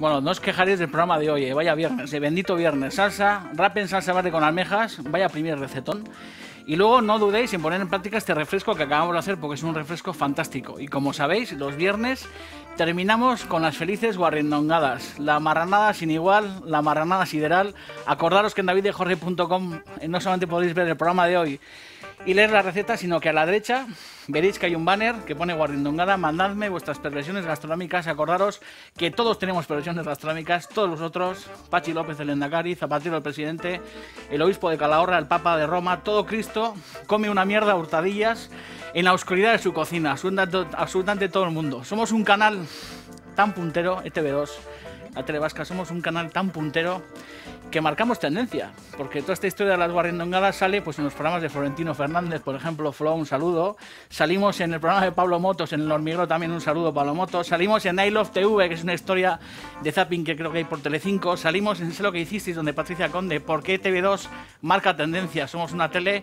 Bueno, no os quejaréis del programa de hoy, vaya viernes, bendito viernes. Salsa, rap en salsa verde con almejas, vaya primer recetón. Y luego no dudéis en poner en práctica este refresco que acabamos de hacer, porque es un refresco fantástico. Y como sabéis, los viernes terminamos con las felices guarrindongadas, la marranada sin igual, la marranada sideral. Acordaros que en davidejorge.com no solamente podéis ver el programa de hoy y leer la receta, sino que a la derecha veréis que hay un banner que pone guarrindongada. Mandadme vuestras perversiones gastronómicas. Acordaros que todos tenemos perversiones gastronómicas, todos nosotros. Pachi López, el Endacari, Zapatero, el presidente, el obispo de Calahorra, el papa de Roma, todo Cristo come una mierda a hurtadillas en la oscuridad de su cocina. Absolutamente todo el mundo. Somos un canal tan puntero, ETB2, la Televasca, somos un canal tan puntero que marcamos tendencia, porque toda esta historia de las guarrindongadas sale pues en los programas de Florentino Fernández, por ejemplo, Flo, un saludo. Salimos en el programa de Pablo Motos, en el hormiguero también un saludo, Pablo Motos. Salimos en I Love TV, que es una historia de zapping que creo que hay por Tele5. Salimos en Sé lo que hicisteis, donde Patricia Conde, porque TV2 marca tendencia. Somos una tele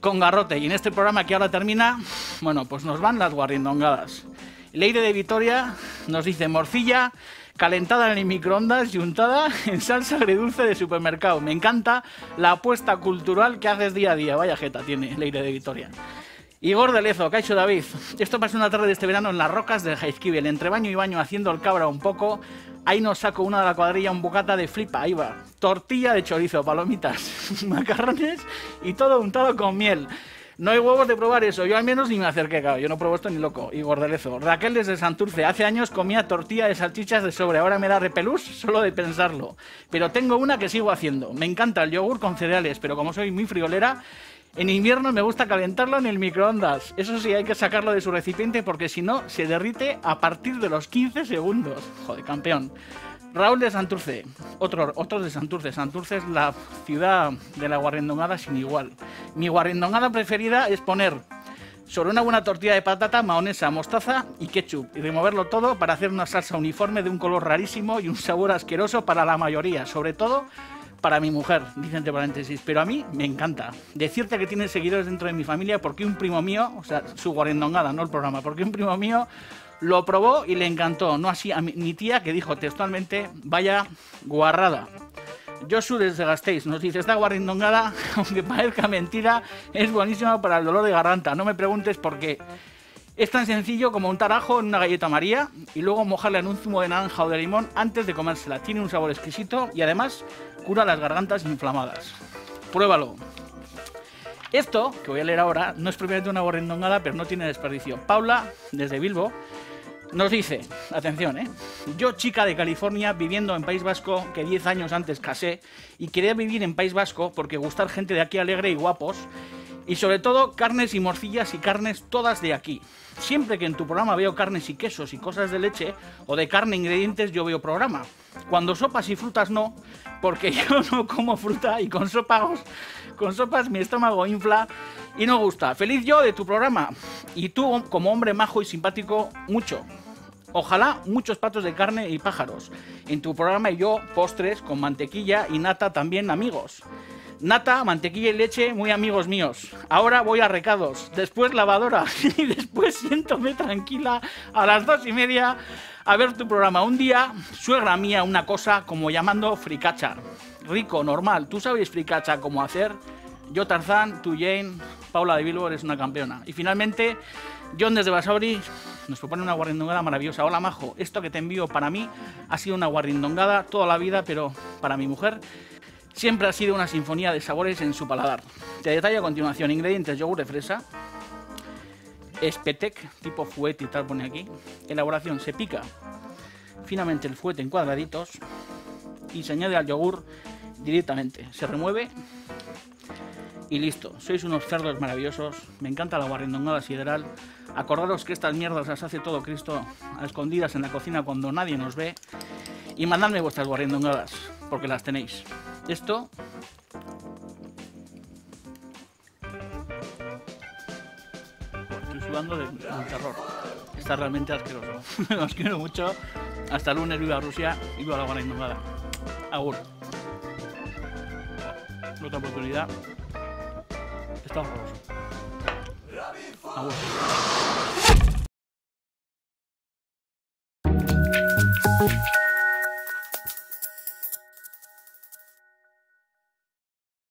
con garrote. Y en este programa que ahora termina, bueno, pues nos van las guarrindongadas. Leire de Vitoria nos dice morcilla calentada en el microondas y untada en salsa agridulce de supermercado. Me encanta la apuesta cultural que haces día a día. Vaya jeta tiene Leire de Vitoria. Igor de Lezo, ¿qué ha hecho David? Esto pasó una tarde de este verano en las rocas del Heizkivel. Entre baño y baño haciendo el cabra un poco. Ahí nos saco una de la cuadrilla, un bocata de flipa, ahí va. Tortilla de chorizo, palomitas, macarrones y todo untado con miel. No hay huevos de probar eso, yo al menos ni me acerqué, claro, yo no pruebo esto ni loco, y gordelezo. Raquel desde Santurce, hace años comía tortilla de salchichas de sobre, ahora me da repelús solo de pensarlo. Pero tengo una que sigo haciendo, me encanta el yogur con cereales, pero como soy muy friolera, en invierno me gusta calentarlo en el microondas. Eso sí, hay que sacarlo de su recipiente porque si no, se derrite a partir de los 15 segundos. Joder, campeón. Raúl de Santurce, otro de Santurce. Santurce es la ciudad de la guarrindongada sin igual. Mi guarrindongada preferida es poner sobre una buena tortilla de patata, mahonesa, mostaza y ketchup y removerlo todo para hacer una salsa uniforme de un color rarísimo y un sabor asqueroso para la mayoría, sobre todo para mi mujer, dice entre paréntesis, pero a mí me encanta. Decirte que tiene seguidores dentro de mi familia porque un primo mío, o sea, su guarrindongada, no el programa, porque un primo mío lo probó y le encantó, no así a mi tía que dijo textualmente, vaya guarrada. Josu desde Gasteiz nos dice, esta guarrindongada, aunque parezca mentira, es buenísima para el dolor de garganta, no me preguntes por qué. Es tan sencillo como untar ajo en una galleta María y luego mojarla en un zumo de naranja o de limón antes de comérsela. Tiene un sabor exquisito y además cura las gargantas inflamadas. Pruébalo. Esto, que voy a leer ahora, no es propiamente una guarrindongada, pero no tiene desperdicio. Paula, desde Bilbo, nos dice, atención, yo, chica de California, viviendo en País Vasco, que 10 años antes casé, y quería vivir en País Vasco porque gustar gente de aquí alegre y guapos, y sobre todo carnes y morcillas y carnes todas de aquí. Siempre que en tu programa veo carnes y quesos y cosas de leche o de carne e ingredientes, yo veo programa. Cuando sopas y frutas no, porque yo no como fruta y con sopas mi estómago infla y no gusta. Feliz yo de tu programa y tú como hombre majo y simpático mucho. Ojalá muchos patos de carne y pájaros. En tu programa y yo postres con mantequilla y nata también amigos. Nata, mantequilla y leche, muy amigos míos. Ahora voy a recados, después lavadora y después siéntome tranquila a las 2:30 a ver tu programa. Un día, suegra mía, una cosa como llamando fricacha. Rico, normal. ¿Tú sabes fricacha cómo hacer? Yo, Tarzán, tú, Jane, Paula de Bilbo, eres una campeona. Y finalmente, John desde Basauri nos propone una guarrindongada maravillosa. Hola, majo. Esto que te envío para mí ha sido una guarrindongada toda la vida, pero para mi mujer siempre ha sido una sinfonía de sabores en su paladar. Te detallo a continuación. Ingredientes, yogur de fresa, espetec, tipo fuet y tal pone aquí. Elaboración, se pica finamente el fuet en cuadraditos y se añade al yogur directamente. Se remueve y listo. Sois unos cerdos maravillosos. Me encanta la guarrindongada sideral. Acordaros que estas mierdas las hace todo Cristo a escondidas en la cocina cuando nadie nos ve. Y mandadme vuestras guarrindongadas porque las tenéis. Esto estoy sudando del terror. Está realmente asqueroso. Os quiero mucho. Hasta el lunes, viva Rusia y viva la guarrindongada. Agur. Otra oportunidad. Está horroroso. Agur.